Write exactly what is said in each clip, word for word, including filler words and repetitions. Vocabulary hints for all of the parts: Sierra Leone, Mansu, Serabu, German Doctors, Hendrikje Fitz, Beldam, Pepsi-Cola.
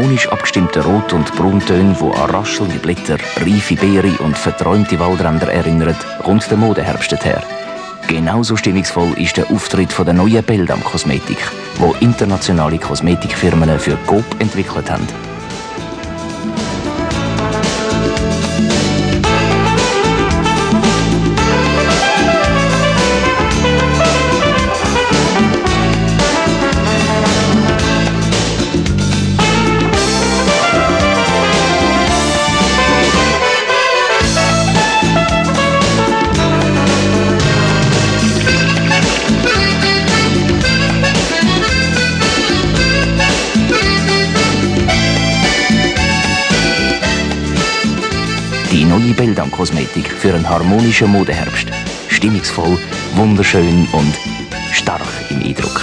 harmonisch abgestimmte Rot- und Brauntöne, die an raschelnde Blätter, reife Beeren und verträumte Waldränder erinnern, kommt der Modeherbst her. Genauso stimmungsvoll ist der Auftritt der neuen Beldam Kosmetik, die internationale Kosmetikfirmen für Coop entwickelt haben. Die neue Beldam-Kosmetik für einen harmonischen Modeherbst. Stimmungsvoll, wunderschön und stark im Eindruck.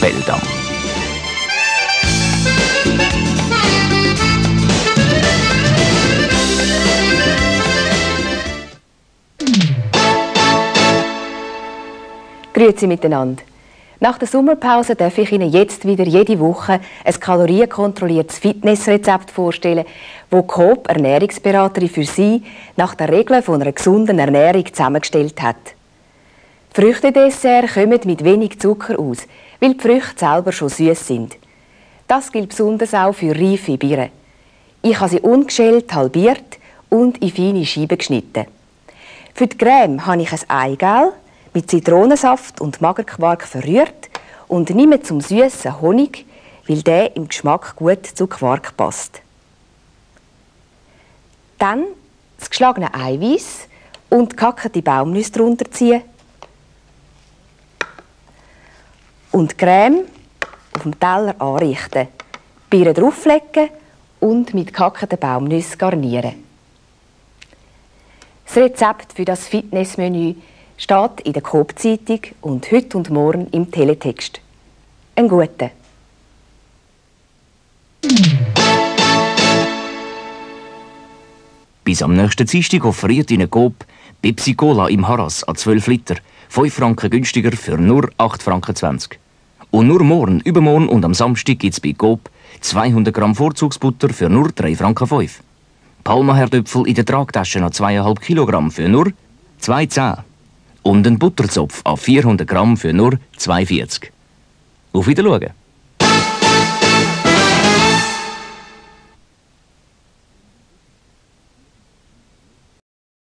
Beldam. Grüezi miteinander. Nach der Sommerpause darf ich Ihnen jetzt wieder jede Woche ein kalorienkontrolliertes Fitnessrezept vorstellen, das Coop Ernährungsberaterin für Sie nach den Regeln von einer gesunden Ernährung zusammengestellt hat. Früchtedessert kommen mit wenig Zucker aus, weil die Früchte selber schon süß sind. Das gilt besonders auch für reife Birnen. Ich habe sie ungeschält halbiert und in feine Scheiben geschnitten. Für die Creme habe ich ein Eigel mit Zitronensaft und Magerquark verrührt und nehme zum süßen Honig, weil der im Geschmack gut zu Quark passt. Dann das geschlagene Eiweiß und gehackte Baumnüsse drunter ziehen und die Creme auf dem Teller anrichten, Birnen drauflegen und mit gehackten Baumnüssen garnieren. Das Rezept für das Fitnessmenü steht in der Coop-Zeitung und heute und morgen im Teletext. Einen guten. Bis am nächsten Dienstag offeriert Ihnen Coop Pepsi-Cola im Harras an zwölf Liter, fünf Franken günstiger für nur acht Franken zwanzig. Und nur morgen, übermorgen und am Samstag gibt es bei Coop zweihundert Gramm Vorzugsbutter für nur drei Franken fünf. Palmaherdöpfel in der Tragtasche an zwei Komma fünf Kilogramm für nur zwei Franken zehn. Und einen Butterzopf an vierhundert Gramm für nur zwei Franken vierzig. Auf Wiedersehen!